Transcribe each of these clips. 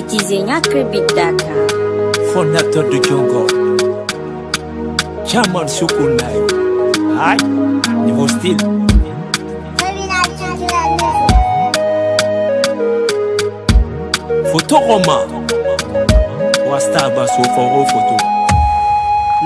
It is a natural big data. Founder de Djongor, Chaman Sukunai. Hi, niveau style. Photo Roma. Wasta baso foro photo.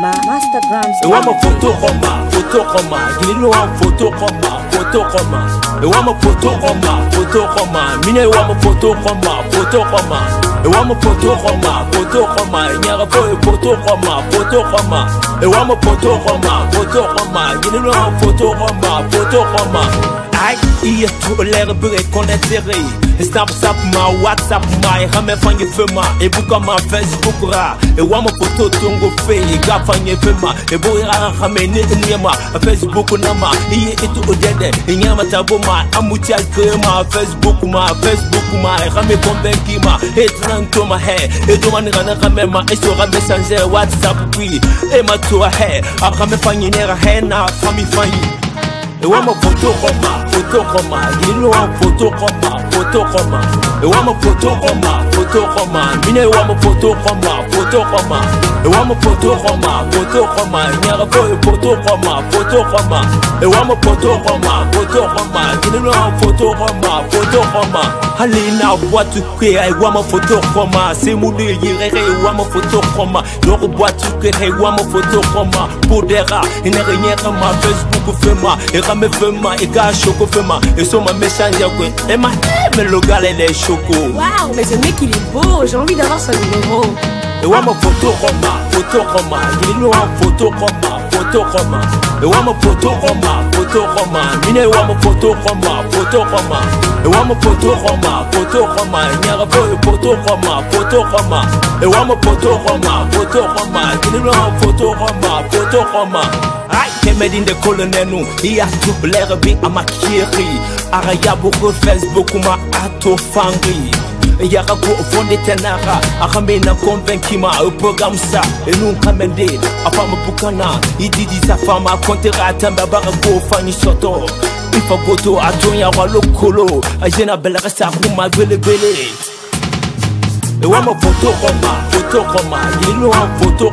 Ma Instagram. E wama photo Roma, photo Roma. Gililo wama photo Roma, photo Roma. E wama photo Roma, photo Roma. Mine wama photo Roma, photo Roma. E wama photo Roma, photo Roma. Nyara po e photo Roma, photo Roma. E wama photo Roma, photo Roma. Gililo wama photo Roma, photo Roma. Aïe, il est tout l'air brûlé qu'on est serré. Snapchat ma, WhatsApp ma, et ramène fan y fait ma. Et vous comme un Facebook ra. Et ouais, mon photo tongo fait, et gars fan y fait ma. Et vous ira ramène et ma. Facebook n'a ma, il est tout au dede. Et n'y a ma tabo ma, amouti al créé ma. Facebook ma, Facebook ma, et ramène bombe qui ma. Et tranquille ma, hey. Et doman rana ramène ma, et sur un Messenger, WhatsApp, oui. Et ma toa, hey. A ramène fan y n'era, hey, na, famille fan y. Et ouais, mon photo Roma, il loin, photo Roma, et ouais, mon photo Roma, mine, ouais, mon photo Roma, et ouais, mon photo Roma, il n'y a pas de photo Roma, et ouais, mon photo Roma, il loin, photo Roma, allez, na, boîte tout créé, et ouais, mon photo Roma, c'est mon délire, et ouais, mon photo Roma, donc boîte tout créé, et ouais, mon photo Roma, pour des rats, il n'y a rien à ma Facebook, fait ma, et me fait ma, et Choco fait ma, et sur ma Messenger, et ma, mais le gars, elle est Choco. Waouh, mais ce mec il est beau, j'ai envie d'avoir son numéro. Et ouais, mon photo Roma, il est loin, photo Roma, et ouais, mon photo Roma, mine, ouais, mon photo Roma, et ouais, mon photo Roma, il n'y a pas de photo Roma, et ouais, mon photo Roma, il est loin, photo Roma, I made in the colonel, he has to blare a bit on my kiri. Arayaboko Facebook, ma ato fangi. Yarako fonde tenara, akamena convaincu ma au programme ça. Et nous kamende, a femme bukana, il dit sa femme a contera tambabarako fani soto. Il faut goto a tonya walo kolo, a jena belle resta rouma bele bele. Et ouais, mon photo Roma, il nous a photo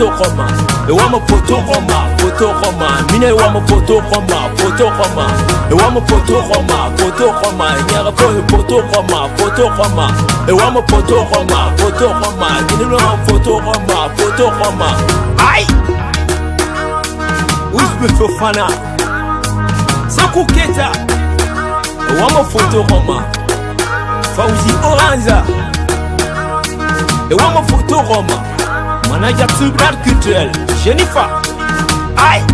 Roma, et ouais, mon photo Roma, mine, ouais, mon photo Roma, et ouais, mon photo Roma, il n'y a pas de photo Roma, et ouais, mon photo Roma, il nous a photo Roma, aïe, oui, je me fais fana, ça coqueta, et ouais, mon photo Roma, Fauzi Oranza. Et ouais, mon photo Roma, manager culturel, Jennifer, aïe.